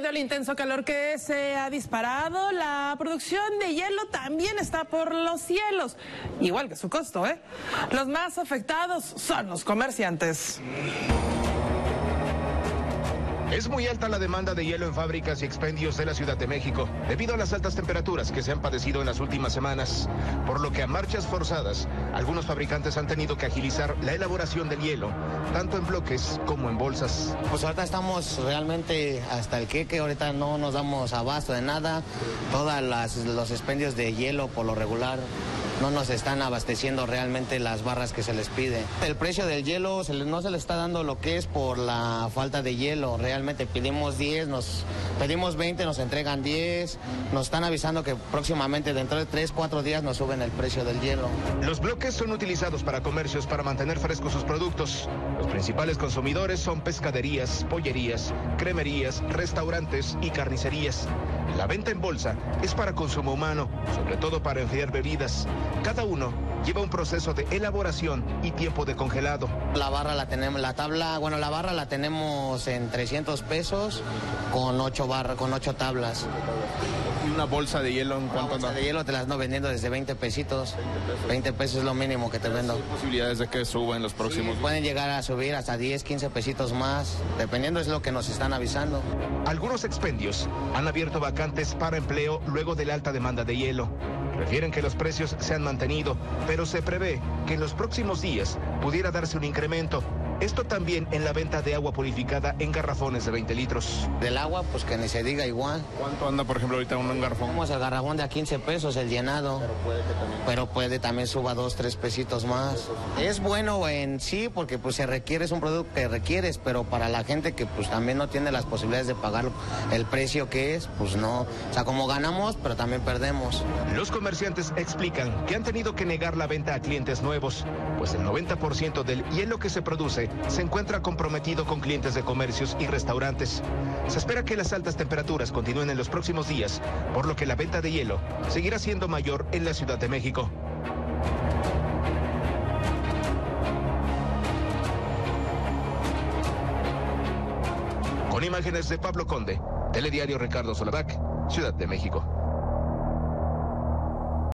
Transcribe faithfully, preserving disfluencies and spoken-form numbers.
Debido al intenso calor que se ha disparado, la producción de hielo también está por los cielos, igual que su costo, ¿eh? Los más afectados son los comerciantes. Es muy alta la demanda de hielo en fábricas y expendios de la Ciudad de México, debido a las altas temperaturas que se han padecido en las últimas semanas, por lo que a marchas forzadas, algunos fabricantes han tenido que agilizar la elaboración del hielo, tanto en bloques como en bolsas. Pues ahorita estamos realmente hasta el queque, ahorita no nos damos abasto de nada, todas las, los expendios de hielo por lo regular no nos están abasteciendo realmente las barras que se les pide. El precio del hielo se le, no se le está dando lo que es por la falta de hielo. Realmente pedimos diez, nos pedimos veinte, nos entregan diez. Nos están avisando que próximamente dentro de tres, cuatro días nos suben el precio del hielo. Los bloques son utilizados para comercios para mantener frescos sus productos. Los principales consumidores son pescaderías, pollerías, cremerías, restaurantes y carnicerías. La venta en bolsa es para consumo humano, sobre todo para enfriar bebidas. Cada uno lleva un proceso de elaboración y tiempo de congelado. La barra la tenemos, la tabla, bueno, la barra la tenemos en trescientos pesos con ocho barras, con ocho tablas. ¿Y una bolsa de hielo en cuánto anda? Una bolsa de hielo te la ando vendiendo desde veinte pesitos. veinte pesos es lo mínimo que te vendo. ¿Hay posibilidades de que suba en los próximos? Sí, pueden llegar a subir hasta diez, quince pesitos más, dependiendo es lo que nos están avisando. Algunos expendios han abierto vacantes para empleo luego de la alta demanda de hielo. Refieren que los precios se han mantenido, pero se prevé que en los próximos días pudiera darse un incremento. Esto también en la venta de agua purificada en garrafones de veinte litros. Del agua, pues que ni se diga igual. ¿Cuánto anda, por ejemplo, ahorita un garrafón? Vamos al garrafón de a quince pesos, el llenado. Pero puede que también, Pero puede también suba dos, tres pesitos más. Es bueno en sí, porque pues se requiere, es un producto que requieres, pero para la gente que pues también no tiene las posibilidades de pagar el precio que es, pues no. O sea, como ganamos, pero también perdemos. Los comerciantes explican que han tenido que negar la venta a clientes nuevos, pues el noventa por ciento del hielo que se produce se encuentra comprometido con clientes de comercios y restaurantes. Se espera que las altas temperaturas continúen en los próximos días, por lo que la venta de hielo seguirá siendo mayor en la Ciudad de México. Con imágenes de Pablo Conde, Telediario Ricardo Solaback, Ciudad de México.